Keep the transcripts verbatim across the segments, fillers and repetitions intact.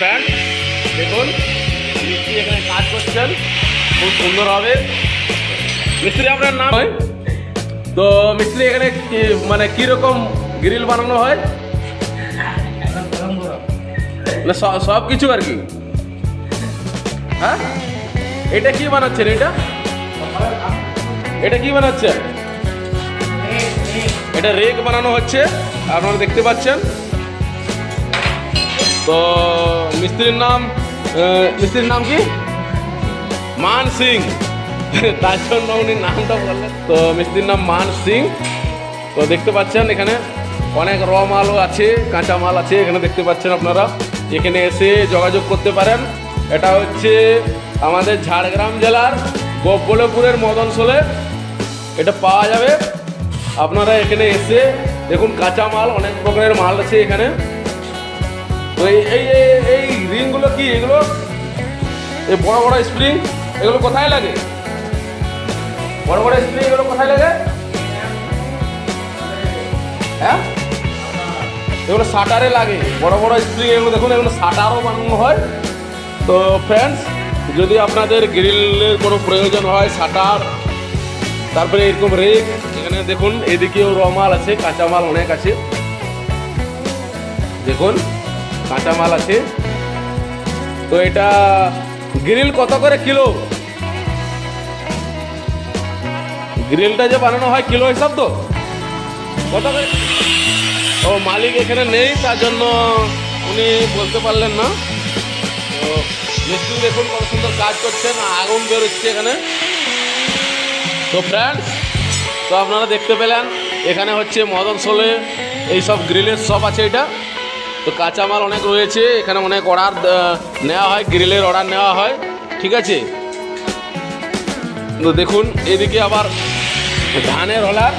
Sir দেখুন মিস্ত্রি এখানে কাজ করছেন, খুব সুন্দর হবে। মিস্ত্রি আপনার নাম? তো মিস্ত্রি এখানে মানে কীরকম গ্রিল বানানো হয়? না সব কিছু আর কি। হ্যাঁ, এটা কি বানাচ্ছেন? এটা এটা কি বানাচ্ছেন? এটা রেক বানানো হচ্ছে, আপনারা দেখতে পাচ্ছেন। তো মিস্ত্রির নাম মিস্ত্রির নাম কি? মান সিং। তার জন্য উনি নামটা বললেন। তো মিস্ত্রির নাম মান সিং। তো দেখতে পাচ্ছেন এখানে অনেক র মালও আছে, কাঁচা মাল আছে এখানে দেখতে পাচ্ছেন। আপনারা এখানে এসে যোগাযোগ করতে পারেন। এটা হচ্ছে আমাদের ঝাড়গ্রাম জেলার গোবলেপুরের মদনসোলে এটা পাওয়া যাবে। আপনারা এখানে এসে দেখুন কাঁচা মাল, অনেক প্রকারের মাল আছে এখানে। তো এই এই রিংগুলো কি? এগুলো এই বড় বড় স্প্রিং, এগুলো কোথায় লাগে? বড় বড় স্প্রিং এগুলো কোথায় লাগে? হ্যাঁ, এগুলো শাটারে লাগে, বড় বড় স্প্রিং এগুলো। দেখুন এগুলো শাটারও বানানো হয়। তো ফ্রেন্ডস, যদি আপনাদের গ্রিলের কোনো প্রয়োজন হয়, শাটার, তারপরে এরকম রেক, এখানে দেখুন এদিকেও র মাল আছে, কাঁচামাল অনেক আছে। দেখুন কাঁচামাল আছে। তো এটা গ্রিল কত করে কিলো? গ্রিলটা যে বানানো হয় কিলো হিসাব। তো কত করে? ও মালিক এখানে নেই, তার জন্য উনি বলতে পারলেন না। তো মিস্ত্রি দেখুন কত সুন্দর কাজ করছেন, আগুন বেরোচ্ছে এখানে। তো ফ্রেন্ডস, তো আপনারা দেখতে পেলেন এখানে হচ্ছে মদনসোলে এইসব গ্রিলের শপ আছে। এটা তো কাঁচামাল অনেক রয়েছে এখানে, অনেক অর্ডার নেওয়া হয়, গ্রিলের অর্ডার নেওয়া হয়, ঠিক আছে। তো দেখুন এদিকে আবার ধানের হলার,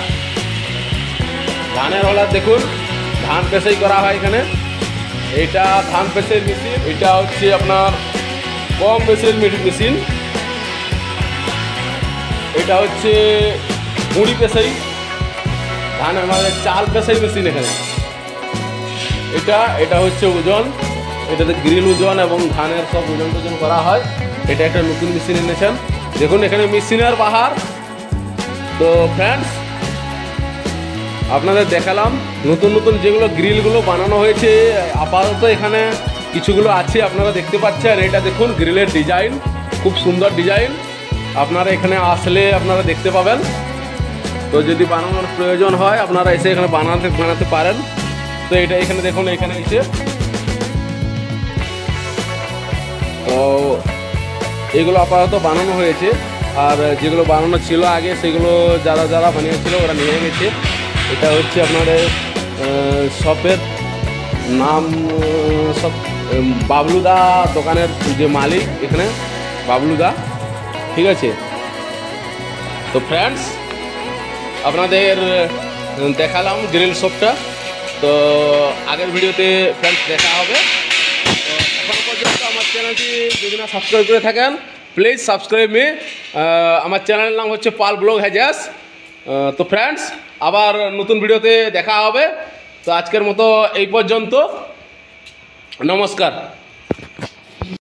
ধানের হলার দেখুন ধান পেশাই করা হয় এখানে। এটা ধান পেশের মেশিন, এটা হচ্ছে আপনার গম পেশের মেশিন, এটা হচ্ছে মুড়ি পেশাই, ধান আমাদের চাল পেশাই মেশিন এখানে। এটা এটা হচ্ছে ওজন, এটাতে গ্রিল ওজন এবং ধানের সব ওজন টোজন করা হয়। এটা একটা নতুন মেশিন এনেছেন, দেখুন এখানে মেশিনের বাহার। তো ফ্রেন্ডস, আপনাদের দেখালাম নতুন নতুন যেগুলো গ্রিলগুলো বানানো হয়েছে। আপাতত এখানে কিছুগুলো আছে আপনারা দেখতে পাচ্ছেন। এটা দেখুন গ্রিলের ডিজাইন, খুব সুন্দর ডিজাইন। আপনারা এখানে আসলে আপনারা দেখতে পাবেন। তো যদি বানানোর প্রয়োজন হয় আপনারা এসে এখানে বানাতে বানাতে পারেন। তো এটা এখানে দেখুন, এখানে এসে তো এগুলো আপাতত বানানো হয়েছে। আর যেগুলো বানানো ছিল আগে, সেগুলো যারা যারা বানিয়েছিল ওরা নিয়ে গেছে। এটা হচ্ছে আপনাদের শপের নাম সব বাবলুদা, দোকানের যে মালিক এখানে বাবলুদা, ঠিক আছে। তো ফ্রেন্ডস, আপনাদের দেখালাম গ্রিল শপটা। তো আগের ভিডিওতে ফ্রেন্ডস দেখা হবে। তো এখন পর্যন্ত আমার চ্যানেলটি যদি না সাবস্ক্রাইব করে থাকেন, প্লিজ সাবস্ক্রাইব মি। আমার চ্যানেলের নাম হচ্ছে পাল ব্লগ হ্যাজাস। তো ফ্রেন্ডস, আবার নতুন ভিডিওতে দেখা হবে। তো আজকের মতো এই পর্যন্ত, নমস্কার।